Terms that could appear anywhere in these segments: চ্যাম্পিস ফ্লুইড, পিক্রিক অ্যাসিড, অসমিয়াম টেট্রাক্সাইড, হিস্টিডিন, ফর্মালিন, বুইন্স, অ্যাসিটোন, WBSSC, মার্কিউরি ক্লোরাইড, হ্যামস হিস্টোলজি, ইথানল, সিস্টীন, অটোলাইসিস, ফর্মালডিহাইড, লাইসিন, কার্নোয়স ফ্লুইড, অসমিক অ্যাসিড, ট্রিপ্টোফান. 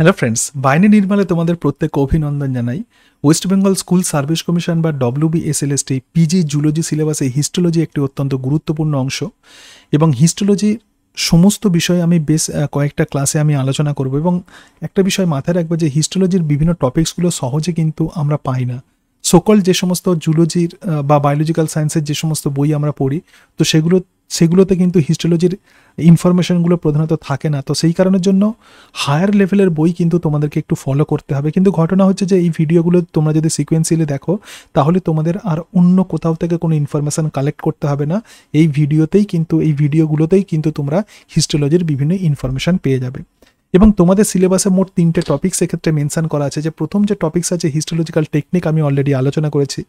Hello friends বাইনে নির্মলে তোমাদের প্রত্যেক অভিনন্দন জানাই। West Bengal school service commission বা ডব্লিউবিএসএসসি পিজি জুলজি সিলেবাসে হিস্টোলজি একটি অত্যন্ত গুরুত্বপূর্ণ অংশ এবং হিস্টোলজি সমস্ত বিষয় আমি বেশ কয়েকটা ক্লাসে আমি আলোচনা করব এবং একটা বিষয় মাথায় রাখবে যে হিস্টোলজির বিভিন্ন টপিকসগুলো সহজে কিন্তু আমরা পাই না। সকল যে সমস্ত জুলজির বা বায়োলজিক্যাল সায়েন্সের যে সমস্ত বই আমরা পড়ি তো সেগুলোতে কিন্তু হিস্টোলজির ইনফরমেশনগুলো প্রধানত থাকে না। তো সেই কারণের জন্য হায়ার লেভেলের বই কিন্তু তোমাদেরকে একটু ফলো করতে হবে। কিন্তু ঘটনা হচ্ছে যে এই ভিডিওগুলো তোমরা যদি সিকোয়েন্সিয়ালি দেখো তাহলে তোমাদের আর অন্য কোথাও থেকে কোনো ইনফরমেশান কালেক্ট করতে হবে না, এই ভিডিওগুলোতেই কিন্তু তোমরা হিস্টোলজির বিভিন্ন ইনফরমেশান পেয়ে যাবে। এবং তোমাদের সিলেবাসে মোট তিনটে টপিক সেক্ষেত্রে মেনশান করা আছে। যে প্রথম যে টপিক্স আছে হিস্টোলজিক্যাল টেকনিক আমি অলরেডি আলোচনা করেছি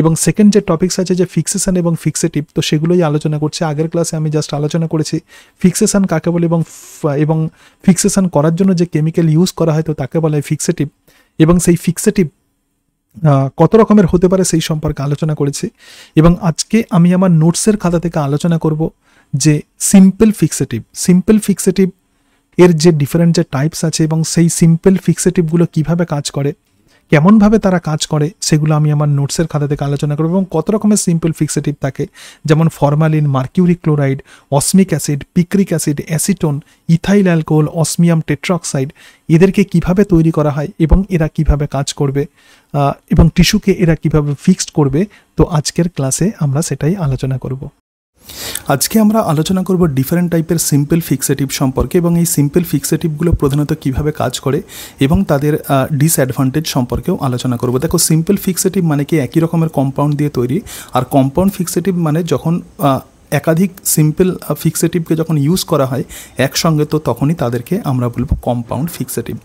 এবং সেকেন্ড যে টপিক্স আছে যে ফিক্সেশন এবং ফিক্সেটিভ, তো সেগুলোই আলোচনা করছি। আগের ক্লাসে আমি জাস্ট আলোচনা করেছি ফিক্সেশন কাকে বলে এবং ফিক্সেশন করার জন্য যে কেমিক্যাল ইউজ করা হয় তো তাকে বলা হয় ফিক্সেটিভ, এবং সেই ফিক্সেটিভ কত রকমের হতে পারে সেই সম্পর্কে আলোচনা করেছি। এবং আজকে আমি আমার নোটসের খাতা থেকে আলোচনা করব যে সিম্পল ফিক্সেটিভ এর যে ডিফারেন্ট যে টাইপস আছে এবং সেই সিম্পল ফিক্সেটিভগুলো কীভাবে কাজ করে, কেমনভাবে তারা কাজ করে সেগুলো আমি আমার নোটসের খাতা থেকে আলোচনা করব। এবং কত রকমের সিম্পল ফিক্সেটিভ থাকে যেমন formalin, মার্কিউরি ক্লোরাইড, অসমিক অ্যাসিড, পিক্রিক অ্যাসিড, অ্যাসিটোন, ethyl alcohol, অসমিয়াম টেট্রাক্সাইড, এদেরকে কিভাবে তৈরি করা হয় এবং এরা কিভাবে কাজ করবে এবং টিস্যুকে এরা কিভাবে ফিক্সড করবে। তো আজকের ক্লাসে আমরা সেটাই আলোচনা করব। আজকে আমরা আলোচনা করব ডিফারেন্ট টাইপের সিম্পল ফিক্সেটিভ সম্পর্কে এবং এই সিম্পল ফিক্সেটিভগুলো প্রধানত কীভাবে কাজ করে এবং তাদের ডিসঅ্যাডভান্টেজ সম্পর্কেও আলোচনা করব। দেখো, সিম্পল ফিক্সেটিভ মানে কি একই রকমের কম্পাউন্ড দিয়ে তৈরি, আর কম্পাউন্ড ফিক্সেটিভ মানে যখন একাধিক সিম্পল ফিক্সেটিভকে যখন ইউজ করা হয় একসঙ্গে তো তখনই তাদেরকে আমরা বলব কম্পাউন্ড ফিক্সেটিভ।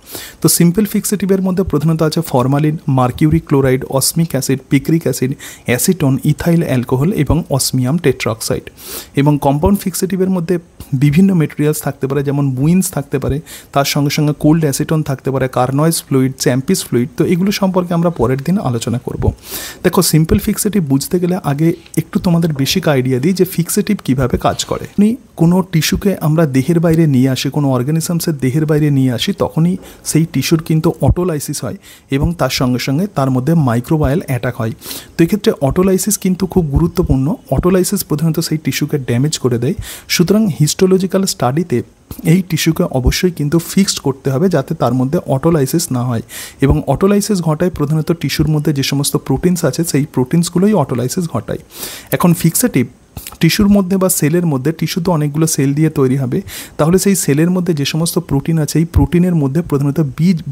তো সিম্পল ফিক্সেটিভের মধ্যে প্রধানত আছে formalin, মার্কিউরি ক্লোরাইড, অসমিক অ্যাসিড, পিক্রিক অ্যাসিড, অ্যাসিটোন, ethyl alcohol এবং অসমিয়াম টেট্রাক্সাইড। এবং কম্পাউন্ড ফিক্সেটিভের মধ্যে বিভিন্ন মেটেরিয়ালস থাকতে পারে, যেমন বুইন্স থাকতে পারে, তার সঙ্গে সঙ্গে কোল্ড অ্যাসিটোন থাকতে পারে, কার্নোয়স ফ্লুইড, চ্যাম্পিস ফ্লুইড। তো এগুলো সম্পর্কে আমরা পরের দিন আলোচনা করব। দেখো, সিম্পল ফিক্সেটিভ বুঝতে গেলে আগে একটু তোমাদের বেসিক আইডিয়া দিই যে ফিক্সেটিভ কীভাবে কাজ করে। কোনো টিস্যুকে আমরা দেহের বাইরে নিয়ে আসি, কোনো অর্গানিজমসের দেহের বাইরে নিয়ে আসি, তখনই সেই টিস্যুর কিন্তু অটোলাইসিস হয় এবং তার সঙ্গে সঙ্গে তার মধ্যে মাইক্রোবায়াল অ্যাটাক হয়। তো এক্ষেত্রে অটোলাইসিস কিন্তু খুব গুরুত্বপূর্ণ। অটোলাইসিস প্রধানত সেই টিস্যুকে ড্যামেজ করে দেয়। সুতরাং হিস্টোলজিক্যাল স্টাডিতে এই টিস্যুকে অবশ্যই কিন্তু ফিক্সড করতে হবে যাতে তার মধ্যে অটোলাইসিস না হয়। এবং অটোলাইসিস ঘটায় প্রধানত টিস্যুর মধ্যে যে সমস্ত প্রোটিনস আছে সেই প্রোটিনসগুলোই অটোলাইসিস ঘটায়। এখন ফিক্সেটিভ টিস্যুর মধ্যে বা সেলের মধ্যে, টিস্যু তো অনেকগুলো সেল দিয়ে তৈরি হবে, তাহলে সেই সেলের মধ্যে যে সমস্ত প্রোটিন আছে এই প্রোটিনের মধ্যে প্রধানত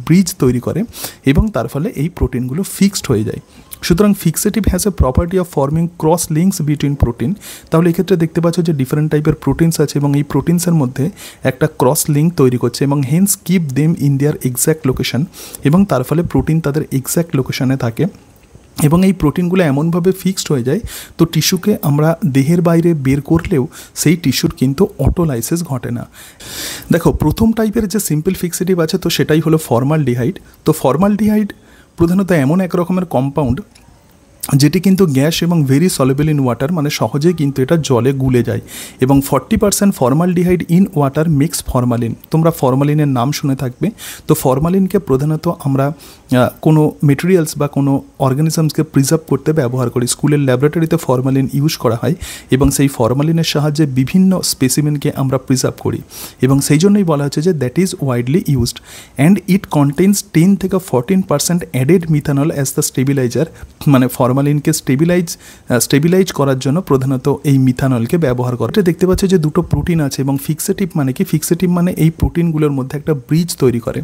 ব্রিজ তৈরি করে এবং তার ফলে এই প্রোটিনগুলো ফিক্সড হয়ে যায়। সুতরাং fixative has a property of forming cross links between protein. তাহলে এক্ষেত্রে দেখতে পাচ্ছ যে ডিফারেন্ট টাইপের প্রোটিনস আছে এবং এই প্রোটিনসের মধ্যে একটা ক্রস লিঙ্ক তৈরি করছে এবং hence keep them in their exact location, এবং তার ফলে প্রোটিন তাদের এক্স্যাক্ট লোকেশনে থাকে এবং এই প্রোটিনগুলো এমনভাবে ফিক্সড হয়ে যায় তো টিস্যুকে আমরা দেহের বাইরে বের করলেও সেই টিস্যুর কিন্তু অটোলাইসিস ঘটে না। দেখো, প্রথম টাইপের যে সিম্পল ফিক্সেটিভ আছে তো সেটাই হলো ফর্মালডিহাইড। তো ফর্মালডিহাইড প্রধানত এমন এক রকমের কম্পাউন্ড যেটি কিন্তু গ্যাস এবং ভেরি সলেবেল ইন ওয়াটার, মানে সহজেই কিন্তু এটা জলে গুলে যায়। এবং 40% ফর্মালডিহাইড in water mix ফর্মালিন। তোমরা ফর্মালিনের নাম শুনে থাকবে। তো ফর্মালিনকে প্রধানত আমরা কোনো মেটেরিয়ালস বা কোনো অর্গানিজমসকে প্রিজার্ভ করতে ব্যবহার করি। স্কুলের ল্যাবরেটরিতে ফর্মালিন ইউজ করা হয় এবং সেই ফর্মালিনের সাহায্যে বিভিন্ন স্পেসিমেনকে আমরা প্রিজার্ভ করি এবং সেই জন্যই বলা হচ্ছে যে that is widely used and it contains 10 থেকে 14% added methanol as the stabiliser. মানে ফর্মালিনকে স্টেবিলাইজ করার জন্য প্রধানত এই মিথানলকে ব্যবহার করে। এটা দেখতে পাচ্ছ যে দুটো প্রোটিন আছে এবং ফিক্সেটিভ মানে কি, ফিক্সেটিভ মানে এই প্রোটিনগুলোর মধ্যে একটা ব্রিজ তৈরি করে।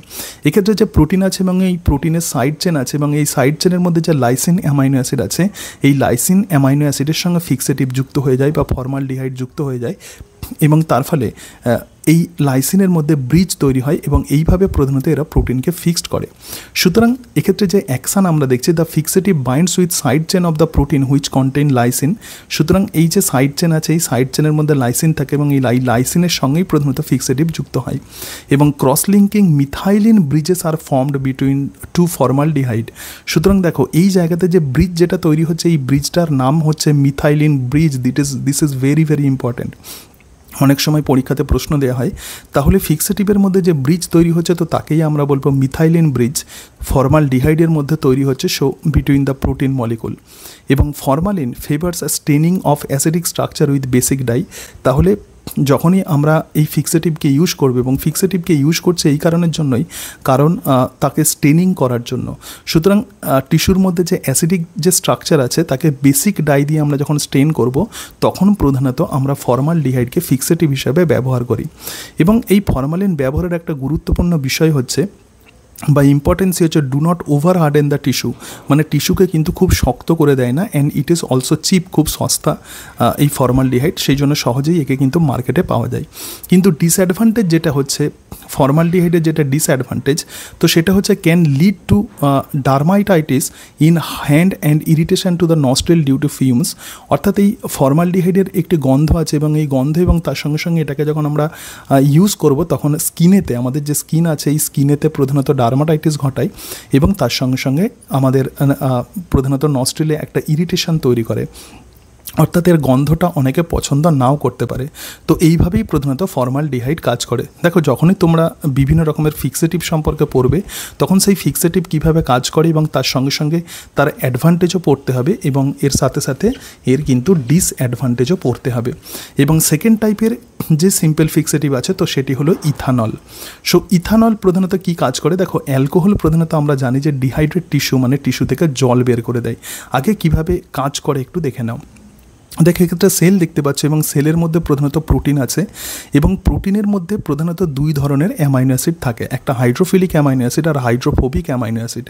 এক্ষেত্রে যে প্রোটিন আছে এবং এই প্রোটিনের সাইড চেন আছে এবং এই সাইড চেনের মধ্যে যে লাইসিন অ্যামাইনো অ্যাসিড আছে এই লাইসিন অ্যামাইনো অ্যাসিডের সঙ্গে ফিক্সেটিভ যুক্ত হয়ে যায় বা ফর্মালডিহাইড যুক্ত হয়ে যায় এবং তার ফলে এই লাইসিনের মধ্যে ব্রিজ তৈরি হয় এবং এইভাবে প্রধানত এরা প্রোটিনকে ফিক্সড করে। সুতরাং এক্ষেত্রে যে অ্যাকশান আমরা দেখছি, the fixative binds with side chain of the protein which contain লাইসিন। সুতরাং এই যে সাইড চেন আছে এই সাইড চেনের মধ্যে লাইসিন থাকে এবং এই লাইসিনের সঙ্গেই প্রধানত ফিক্সেটিভ যুক্ত হয়। এবং cross linking methylene bridges are formed between two ফর্মালডিহাইড। সুতরাং দেখো, এই জায়গাতে যে ব্রিজ যেটা তৈরি হচ্ছে এই ব্রিজটার নাম হচ্ছে methylene bridge. This is very very important. अनेक समय परीक्षाते प्रश्न देया हय ताहले फिक्सेटिभर मध्य जो ब्रिज तैरी होच्छे तो ताकेई आमरा बोलबो मिथाइलिन ब्रिज फर्मालडिहाइडेर मध्य तैरी होच्छे so between the protein molecule एबं formalin favours staining of acidic structure with basic dye ताहले যখনই আমরা এই ফিক্সেটিভকে ইউজ করব এবং ফিক্সেটিভকে ইউজ করছে এই কারণের জন্যই কারণ তাকে স্টেনিং করার জন্য সুতরাং টিস্যুর মধ্যে যে অ্যাসিডিক যে স্ট্রাকচার আছে তাকে বেসিক ডাই দিয়ে আমরা যখন স্টেন করব তখন প্রধানত আমরা ফর্মালডিহাইডকে ফিক্সেটিভ হিসেবে ব্যবহার করি এবং এই ফর্মালিন ব্যবহারের একটা গুরুত্বপূর্ণ বিষয় হচ্ছে বা ইম্পর্টেন্স হচ্ছে do not over harden the tissue মানে টিস্যুকে কিন্তু খুব শক্ত করে দেয় না and it is also cheap খুব সস্তা এই ফর্মালডিহাইড সেই জন্য সহজেই একে কিন্তু মার্কেটে পাওয়া যায় কিন্তু ডিসঅ্যাডভান্টেজ যেটা হচ্ছে ফর্মালডিহাইডের যেটা ডিসঅ্যাডভান্টেজ তো সেটা হচ্ছে can lead to dermatitis in hand and irritation to the nostril due to fumes অর্থাৎ এই ফর্মালডিহাইডের একটি গন্ধ আছে এবং এই গন্ধ এবং তার সঙ্গে সঙ্গে এটাকে যখন আমরা ইউজ করব তখন স্কিনেতে আমাদের যে স্কিন আছে এই স্কিনেতে প্রধানত ডার্মাটাইটিস ঘটায় এবং তার সঙ্গে সঙ্গে আমাদের প্রধানত নস্ট্রিলে একটা ইরিটেশন তৈরি করে অর্থাৎ এর গন্ধটা অনেকে পছন্দ নাও করতে পারে তো এইভাবেই প্রধানত ফর্মালডিহাইড কাজ করে দেখো যখনই তোমরা বিভিন্ন রকমের ফিক্সেটিভ সম্পর্কে পড়বে তখন সেই ফিক্সেটিভ কিভাবে কাজ করে এবং তার সঙ্গে সঙ্গে তার অ্যাডভান্টেজও পড়তে হবে এবং এর সাথে সাথে এর কিন্তু ডিসঅ্যাডভান্টেজও পড়তে হবে এবং সেকেন্ড টাইপের যে সিম্পল ফিক্সেটিভ আছে তো সেটি হলো ইথানল সো ইথানল প্রধানত কী কাজ করে দেখো অ্যালকোহল প্রধানত আমরা জানি যে ডিহাইড্রেট টিস্যু মানে টিস্যু থেকে জল বের করে দেয় আগে কিভাবে কাজ করে একটু দেখে নাও দেখো একটা সেল দেখতে পাচ্ছ এবং সেলের মধ্যে প্রধানত প্রোটিন আছে এবং প্রোটিনের মধ্যে প্রধানত দুই ধরনের অ্যামাইনো অ্যাসিড থাকে একটা হাইড্রোফিলিক অ্যামাইনো অ্যাসিড আর hydrophobic amino acid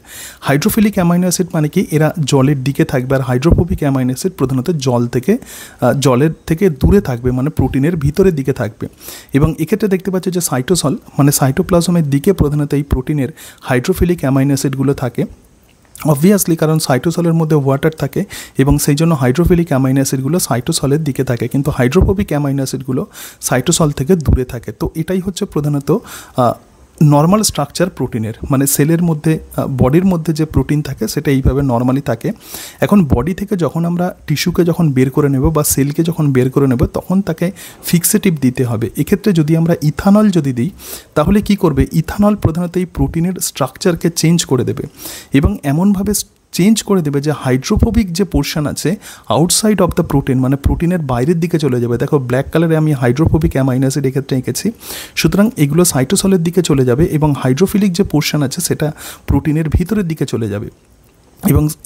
hydrophilic amino acid মানে কি এরা জলের দিকে থাকবে আর হাইড্রোফোবিক অ্যামাইনো অ্যাসিড প্রধানত জলের থেকে দূরে থাকবে মানে প্রোটিনের ভিতরের দিকে থাকবে এবং এক্ষেত্রে দেখতে পাচ্ছ যে সাইটোসল মানে সাইটোপ্লাজমের দিকে প্রধানত এই প্রোটিনের হাইড্রোফিলিক অ্যামাইনো অ্যাসিডগুলো থাকে অবভিয়াসলি কারণ সাইটোসলের মধ্যে ওয়াটার থাকে এবং সেই জন্য হাইড্রোফিলিক অ্যামাইনো অ্যাসিডগুলো সাইটোসলের দিকে থাকে কিন্তু হাইড্রোফোবিক অ্যামাইনো অ্যাসিডগুলো সাইটোসল থেকে দূরে থাকে তো এটাই হচ্ছে প্রধানত নর্মাল স্ট্রাকচার প্রোটিনের মানে সেলের মধ্যে বডির মধ্যে যে প্রোটিন থাকে সেটা এইভাবে নর্মালি থাকে এখন বডি থেকে যখন আমরা টিস্যুকে যখন বের করে নেব বা সেলকে যখন বের করে নেব তখন তাকে ফিক্সেটিভ দিতে হবে এক্ষেত্রে যদি আমরা ইথানল যদি দিই তাহলে কি করবে ইথানল প্রধানত এই প্রোটিনের স্ট্রাকচারকে চেঞ্জ করে দেবে এবং এমনভাবে চেঞ্জ করে দেবে যে হাইড্রোফোবিক যে পোর্শন আছে আউটসাইড অফ দ্য প্রোটিন মানে প্রোটিনের বাইরের দিকে চলে যাবে দেখো ব্ল্যাক কালারে আমি হাইড্রোফোবিক অ্যামাইনো অ্যাসিড এক্ষেত্রে এঁকেছি সুতরাং এগুলো সাইটোসলের দিকে চলে যাবে এবং হাইড্রোফিলিক যে পোর্শন আছে সেটা প্রোটিনের ভিতরের দিকে চলে যাবে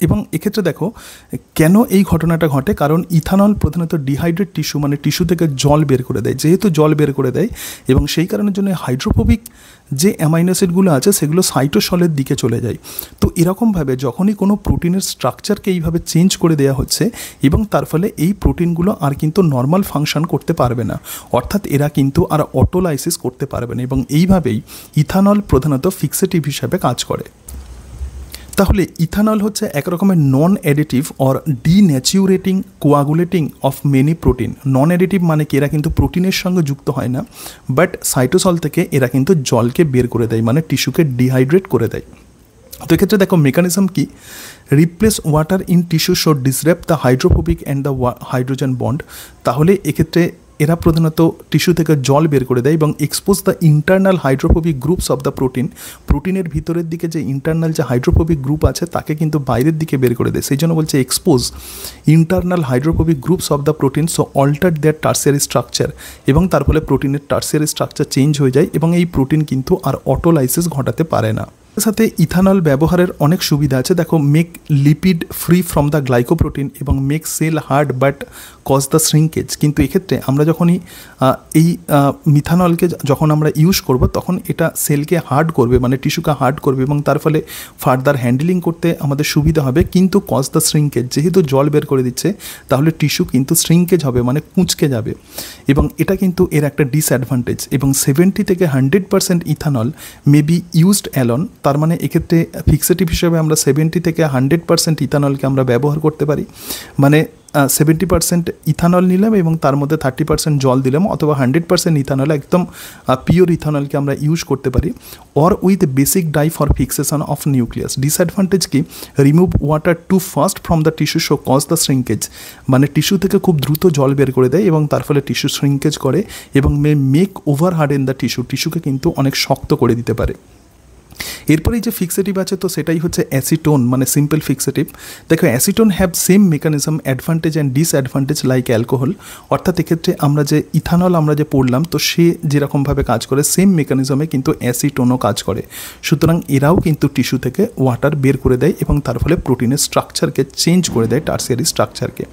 এবং এক্ষেত্রে দেখো কেন এই ঘটনাটা ঘটে কারণ ইথানল প্রধানত ডিহাইড্রেট টিস্যু মানে টিস্যু থেকে জল বের করে দেয় যেহেতু জল বের করে দেয় এবং সেই কারণের জন্য হাইড্রোফোবিক যে অ্যামাইনো অ্যাসিডগুলো আছে সেগুলো সাইটোসলের দিকে চলে যায় তো এরকমভাবে যখনই কোনো প্রোটিনের স্ট্রাকচারকে এইভাবে চেঞ্জ করে দেওয়া হচ্ছে এবং তার ফলে এই প্রোটিনগুলো আর কিন্তু নর্মাল ফাংশন করতে পারবে না অর্থাৎ এরা কিন্তু আর অটোলাইসিস করতে পারবে না এবং এইভাবেই ইথানল প্রধানত ফিক্সেটিভ হিসাবে কাজ করে তাহলে ইথানল হচ্ছে এক রকমের non additive or denaturing coagulating of many protein non additive মানে কি এরা কিন্তু প্রোটিনের সঙ্গে যুক্ত হয় না বাট সাইটোসল থেকে এরা কিন্তু জলকে বের করে দেয় মানে টিস্যুকে ডিহাইড্রেট করে দেয় তো এক্ষেত্রে দেখো মেকানিজম কি replace water in tissue so disrupt the hydrophobic and the hydrogen bond তাহলে এক্ষেত্রে এরা প্রধানত টিস্যু থেকে জল বের করে দেয় এবং expose the internal hydrophobic groups of the প্রোটিনের ভিতরের দিকে যে ইন্টারনাল যে হাইড্রোফোবিক গ্রুপ আছে তাকে কিন্তু বাইরের দিকে বের করে দেয় সেই জন্য বলছে expose internal hydrophobic groups of the protein so alter their tertiary structure এবং তার ফলে প্রোটিনের টার্সিয়ারি স্ট্রাকচার চেঞ্জ হয়ে যায় এবং এই প্রোটিন কিন্তু আর অটোলাইসিস ঘটাতে পারে না সাথে ইথানল ব্যবহারের অনেক সুবিধা আছে দেখো make lipid free from the glycoprotein এবং make cell hard but cause the shrinkage কিন্তু এক্ষেত্রে আমরা যখনই এই মিথানলকে যখন আমরা ইউজ করব তখন এটা সেলকে হার্ড করবে মানে টিস্যুকে হার্ড করবে এবং তার ফলে ফার্দার হ্যান্ডেলিং করতে আমাদের সুবিধা হবে কিন্তু কজ দ্য শ্রিঙ্কেজ যেহেতু জল বের করে দিচ্ছে তাহলে টিস্যু কিন্তু শ্রিঙ্কেজ হবে মানে কুঁচকে যাবে এবং এটা কিন্তু এর একটা ডিসঅ্যাডভান্টেজ এবং 70 থেকে 100% ইথানল may be used alone তার মানে এক্ষেত্রে ফিক্সেটিভ হিসেবে আমরা 70 থেকে 100% ইথানলকে আমরা ব্যবহার করতে পারি মানে 70% इथानल निलाम एवं तार मध्य 30% जल दिलाम अथवा 100% इथानल एकदम प्योर इथानल के आमरा यूज करते पारी और with basic dye for fixation of nucleus. Disadvantage की remove water too fast from the tissue so cause the shrinkage माने टिश्यू थेके खूब द्रुत जल बेर करे देय एवं तार फले टिश्यू श्रिंकेज करे एवं may make over harden the tissue टिश्यूके किन्तु अनेक शक्त करे दिते पारे। एरपरेই যে ফিক্সেটিভ আছে তো সেটাই হচ্ছে অ্যাসিটোন মানে সিম্পল ফিক্সেটিভ। দেখো অ্যাসিটোন have same mechanism advantage and disadvantage like alcohol অর্থাৎ এক্ষেত্রে আমরা যে ইথানল আমরা যে পড়লাম তো সে যেরকমভাবে কাজ করে সেম মেকানিজমে কিন্তু অ্যাসিটোনও কাজ করে। সুতরাং এরাও কিন্তু টিস্যু থেকে ওয়াটার বের করে দেয় এবং তার ফলে প্রোটিনের স্ট্রাকচারকে চেঞ্জ করে দেয় টার্সিয়ারি স্ট্রাকচারকে।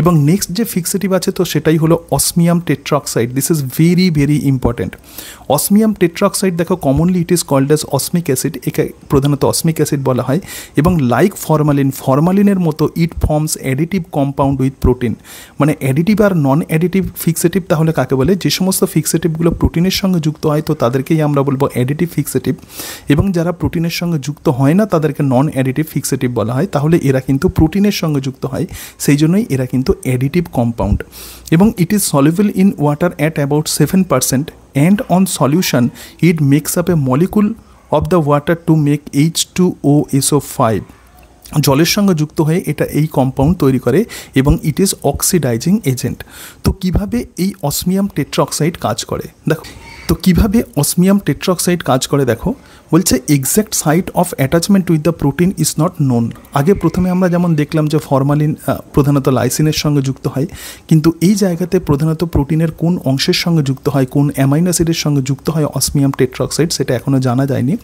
এবং নেক্সট যে ফিক্সেটিভ আছে তো সেটাই হলো অসমিয়াম টেট্রাক্সাইড। This is very very important. অসমিয়াম টেট্রাক্সাইড দেখো commonly it is called as অসমিক অ্যাসিড, একে প্রধানত অসমিক অ্যাসিড বলা হয় এবং লাইক ফরমালিন ফরমালিনের মতো it forms additive compound with protein. মানে অ্যাডিটিভ আর নন অ্যাডিটিভ ফিক্সেটিভ তাহলে কাকে বলে? যে সমস্ত ফিক্সেটিভগুলো প্রোটিনের সঙ্গে যুক্ত হয় তো তাদেরকেই আমরা বলবো অ্যাডিটিভ ফিক্সেটিভ এবং যারা প্রোটিনের সঙ্গে যুক্ত হয় না তাদেরকে নন অ্যাডিটিভ ফিক্সেটিভ বলা হয়। তাহলে এরা কিন্তু প্রোটিনের সঙ্গে যুক্ত হয় সেই জন্যই এরা কিন্তু অ্যাডিটিভ কম্পাউন্ড এবং it is soluble in water at about 7% and on solution it makes up a molecule of the water to make H2OSO5 জলের সঙ্গে যুক্ত হয়ে এটা এই কম্পাউন্ড তৈরি করে এবং ইট ইজ অক্সিডাইজিং এজেন্ট। তো কিভাবে এই অসমিয়াম টেট্রাক্সাইড কাজ করে দেখো, তো কিভাবে অসমিয়াম টেট্রাক্সাইড কাজ করে দেখো বলছে exact site of attachment with the protein is not known. আগে প্রথমে আমরা যেমন দেখলাম যে ফরমালিন প্রধানত লাইসিনের সঙ্গে যুক্ত হয় কিন্তু এই জায়গাতে প্রধানত প্রোটিনের কোন অংশের সঙ্গে যুক্ত হয় কোন অ্যামাইনো অ্যাসিডের সঙ্গে যুক্ত হয় অসমিয়াম টেট্রাক্সাইড সেটা এখনও জানা যায়নি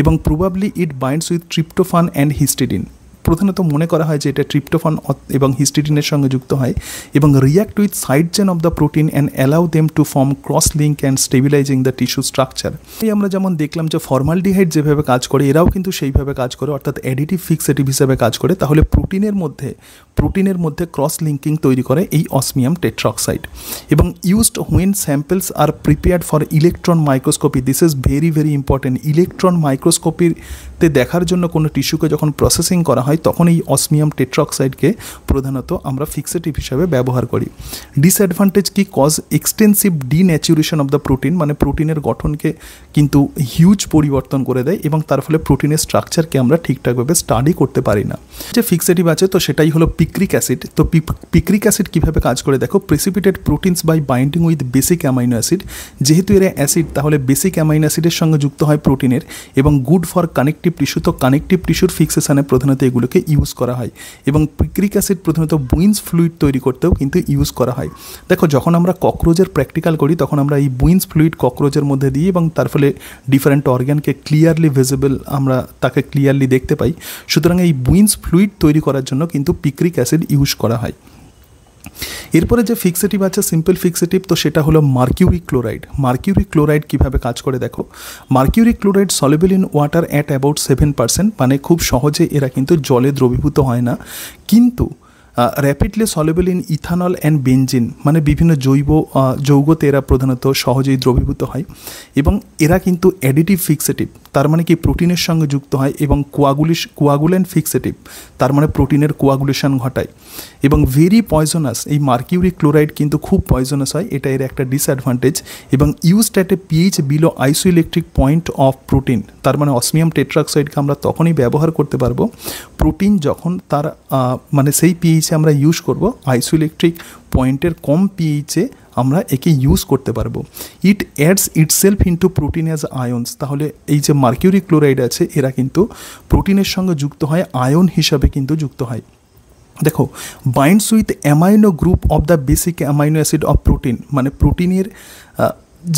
এবং probably it binds with ট্রিপ্টোফান and হিস্টিডিন। প্রধানত মনে করা হয় যে এটা ট্রিপ্টোফান এবং হিস্টিডিনের সঙ্গে যুক্ত হয় এবং react with side chain of the protein and allow them to form cross link and stabilising the tissue structure. এই আমরা যেমন দেখলাম যে ফর্মালডিহাইড যেভাবে কাজ করে এরাও কিন্তু সেইভাবে কাজ করে অর্থাৎ অ্যাডিটিভ ফিক্সেটিভ হিসেবে কাজ করে। তাহলে প্রোটিনের মধ্যে ক্রস লিঙ্কিং তৈরি করে এই অসমিয়াম টেট্রাক্সাইড এবং used when samples are prepared for electron microscopy. This is very very important. Electron মাইক্রোস্কোপিতে দেখার জন্য কোনো টিস্যুকে যখন প্রসেসিং করা হয় তখন এই অসমিয়াম টেট্রাক্সাইডকে প্রধানত আমরা ফিক্সেটিভ হিসাবে ব্যবহার করি। ডিসঅ্যাডভান্টেজ কি? Cause extensive denaturation of the protein মানে প্রোটিনের গঠনকে কিন্তু হিউজ পরিবর্তন করে দেয় এবং তার ফলে প্রোটিনের স্ট্রাকচারকে আমরা ঠিকঠাকভাবে স্টাডি করতে পারি না। যে ফিক্সেটিভ আছে তো সেটাই হলো পিক্রিক অ্যাসিড। তো পিক্রিক অ্যাসিড কীভাবে কাজ করে দেখো precipitated proteins by binding with basic amino acid. যেহেতু এরা অ্যাসিড তাহলে বেসিক অ্যামাইনো অ্যাসিডের সঙ্গে যুক্ত হয় প্রোটিনের এবং গুড ফর কানেকটিভ টিস্যু। তো কানেকটিভ টিস্যুর ফিক্সেশনে প্রধানত এগুলোকে ইউজ করা হয় এবং পিক্রিক অ্যাসিড প্রধানত বুইন্স ফ্লুইড তৈরি করতেও কিন্তু ইউজ করা হয়। দেখো যখন আমরা ককরোচের প্র্যাকটিক্যাল করি তখন আমরা এই বুইন্স ফ্লুইড ককরোচের মধ্যে দিই এবং তার ফলে ডিফারেন্ট অর্গ্যানকে ক্লিয়ারলি ভিজিবল আমরা তাকে ক্লিয়ারলি দেখতে পাই। সুতরাং এই বুইন্স ফ্লুইড তৈরি করার জন্য কিন্তু পিক্রিক অ্যাসিড ইউজ করা হয়। এরপরে যে ফিক্সেটিভ আছে সিম্পল ফিক্সেটিভ তো সেটা হলো মার্কিউরি ক্লোরাইড। মার্কিউরি ক্লোরাইড কীভাবে কাজ করে দেখো মার্কিউরি ক্লোরাইড soluble in water at about 7% মানে খুব সহজে এরা কিন্তু জলে দ্রবীভূত হয় না কিন্তু rapidly soluble in ইথানল and benzene মানে বিভিন্ন জৈব যৌগতে এরা প্রধানত সহজেই দ্রবীভূত হয় এবং এরা কিন্তু অ্যাডিটিভ ফিক্সেটিভ তার মানে কি প্রোটিনের সঙ্গে যুক্ত হয় এবং কোয়াগুলেন্ট ফিক্সেটিভ তার মানে প্রোটিনের কোয়াগুলেশন ঘটায় এবং ভেরি পয়জনাস। এই মার্কিউরি ক্লোরাইড কিন্তু খুব পয়জনাস হয় এটা এর একটা ডিসঅ্যাডভান্টেজ এবং used at a pH below isoelectric point of protein তার মানে অসমিয়াম টেট্রাক্সাইডকে আমরা তখনই ব্যবহার করতে পারবো প্রোটিন যখন তার মানে সেই পিএইচে আমরা ইউজ করবো আইসোইলেকট্রিক পয়েন্টের কম পিএইচে আমরা একে ইউজ করতে পারবো। It adds itself into protein as ions তাহলে এই যে মার্কিউরি ক্লোরাইড আছে এরা কিন্তু প্রোটিনের সঙ্গে যুক্ত হয় আয়ন হিসাবে কিন্তু যুক্ত হয়। দেখো binds with amino group of the basic amino acid of protein মানে প্রোটিনের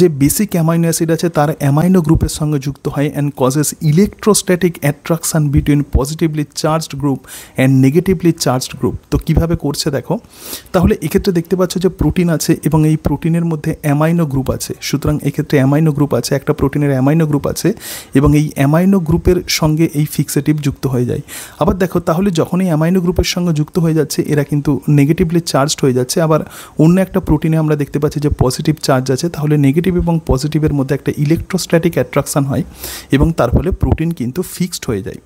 যে বেসিক অ্যামাইনো অ্যাসিড আছে তার অ্যামাইনো গ্রুপের সঙ্গে যুক্ত হয় and causes electrostatic attraction between positively charged group and negatively charged group. তো কীভাবে করছে দেখো তাহলে এক্ষেত্রে দেখতে পাচ্ছ যে প্রোটিন আছে এবং এই প্রোটিনের মধ্যে অ্যামাইনো গ্রুপ আছে সুতরাং এক্ষেত্রে অ্যামাইনো গ্রুপ আছে একটা প্রোটিনের অ্যামাইনো গ্রুপ আছে এবং এই অ্যামাইনো গ্রুপের সঙ্গে এই ফিক্সেটিভ যুক্ত হয়ে যায়। আবার দেখো তাহলে যখন এই অ্যামাইনো গ্রুপের সঙ্গে যুক্ত হয়ে যাচ্ছে এরা কিন্তু নেগেটিভলি চার্জড হয়ে যাচ্ছে। আবার অন্য একটা প্রোটিনে আমরা দেখতে পাচ্ছি যে পজিটিভ চার্জ আছে তাহলে নেগেটিভ এবং পজিটিভের মধ্যে একটা ইলেকট্রোস্ট্যাটিক অ্যাট্রাকশান হয় এবং তার ফলে প্রোটিন কিন্তু ফিক্সড হয়ে যায়।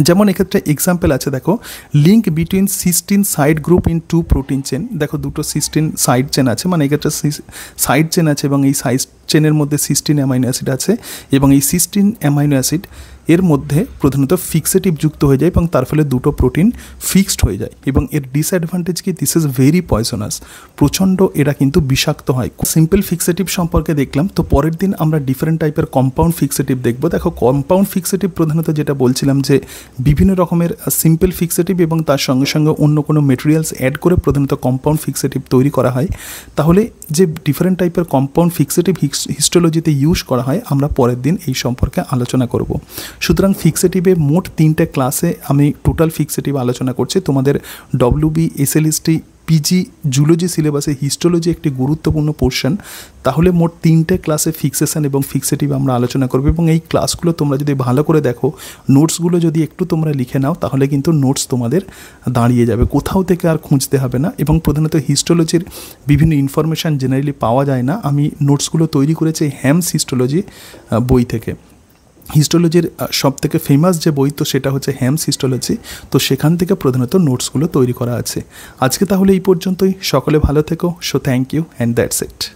जेमन एक्षेत्रे एक्साम्पल आछे देखो link between cysteine side group in two protein chain देखो दुटो सिस्टीन साइड चेन आछे माने एक्षेत्रे साइड चेन आछे एबं एई साइड चेनेर मध्य सिस्टीन अमाइनो अ্যাসিড आछे एबं एई सिस्टीन अमाइनो अ্যাসিড एर मध्य प्रधानत फिक्सेटिव जुक्त हो जाए तार फले दुटो प्रोटीन फिक्सड हो जाए एर डिसएडभान्टेज कि दिस इज वेरि पयजनास प्रचंड एरा किन्तु विषाक्त है। सिम्पल फिक्सेटिव सम्पर्के देखलाम तो परेर दिन आमरा डिफरेंट टाइपेर कम्पाउंड फिक्सेटिव देखबो। देखो कम्पाउंड फिक्सेटिव प्रधानत जेटा बोलछिलाम जे विभिन्न रकमेर सिम्पल फिक्सेटिव एबं तार संगे संगे अन्य कोनो मटेरियल्स एड करे प्रधानत कम्पाउंड फिक्सेटिव तैरि करा हय। ताहले जे डिफरेंट टाइपेर कम्पाउंड फिक्सेटिव हिस्टोलॉजीते यूज करा हय आमरा परेर दिन एई सम्पर्के आलोचना करब। सूत्रां फिक्सेटिवे मोट 3टे क्लासे आमी टोटाल फिक्सेटिव आलोचना करছি। তোমাদের WBSSC PG জুলজি সিলেবাসে হিস্টোলজি একটি গুরুত্বপূর্ণ পোর্শন। তাহলে মোট 3টে ক্লাসে ফিক্সেশন এবং ফিক্সেটিভ আমরা আলোচনা করব এবং এই ক্লাসগুলো তোমরা যদি ভালো করে দেখো নোটসগুলো যদি একটু তোমরা লিখে নাও তাহলে কিন্তু নোটস তোমাদের দাঁড়িয়ে যাবে, কোথাও থেকে আর খুঁজতে হবে না। এবং প্রধানত হিস্টোলজির বিভিন্ন ইনফরমেশন জেনারেলি পাওয়া যায় না, আমি নোটসগুলো তৈরি করেছি হ্যামস হিস্টোলজি বই থেকে। हिस्टोलजिर सबथेके फेमास जो बई तो सेटा होच्छे हैम्स हिस्टोलजी, तो सेखान थेके प्रधानत नोट्सगुलो तैरि करा आछे। आजके ताहले एई पर्यन्तई, सकले भालो थेको। So thank you and that's it.